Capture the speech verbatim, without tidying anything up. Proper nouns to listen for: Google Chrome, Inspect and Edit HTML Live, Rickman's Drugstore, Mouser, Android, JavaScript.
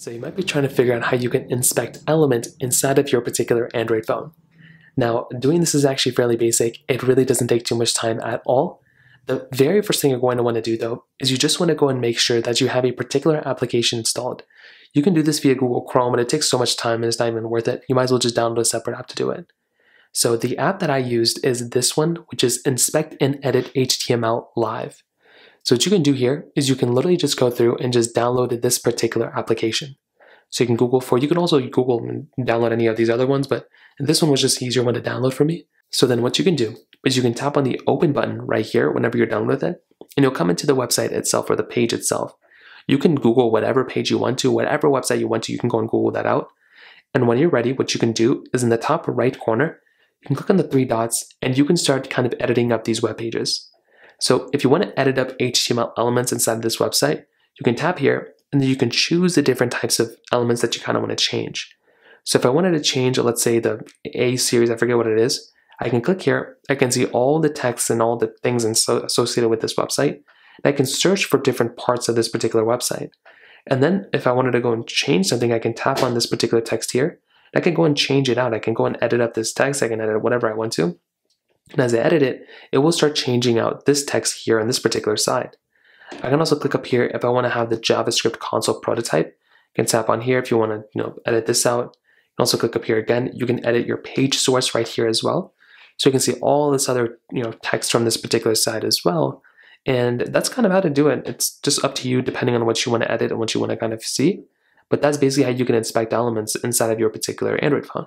So you might be trying to figure out how you can inspect element inside of your particular Android phone. Now, doing this is actually fairly basic. It really doesn't take too much time at all. The very first thing you're going to want to do though, is you just want to go and make sure that you have a particular application installed. You can do this via Google Chrome, and it takes so much time and it's not even worth it. You might as well just download a separate app to do it. So the app that I used is this one, which is Inspect and Edit H T M L Live. So what you can do here is you can literally just go through and just download this particular application. So you can Google for, you can also Google and download any of these other ones, but this one was just an easier one to download for me. So then what you can do is you can tap on the open button right here whenever you're done with it, and you'll come into the website itself or the page itself. You can Google whatever page you want to, whatever website you want to, you can go and Google that out. And when you're ready, what you can do is in the top right corner, you can click on the three dots and you can start kind of editing up these web pages. So if you want to edit up H T M L elements inside this website, you can tap here and then you can choose the different types of elements that you kind of want to change. So if I wanted to change, let's say the A series, I forget what it is, I can click here, I can see all the text and all the things associated with this website. And I can search for different parts of this particular website. And then if I wanted to go and change something, I can tap on this particular text here. I can go and change it out. I can go and edit up this text. I can edit whatever I want to. And as I edit it, it will start changing out this text here on this particular side. I can also click up here if I want to have the JavaScript console prototype. You can tap on here if you want to, you know, edit this out. You can also click up here again. You can edit your page source right here as well. So you can see all this other, you know, text from this particular side as well. And that's kind of how to do it. It's just up to you depending on what you want to edit and what you want to kind of see. But that's basically how you can inspect elements inside of your particular Android phone.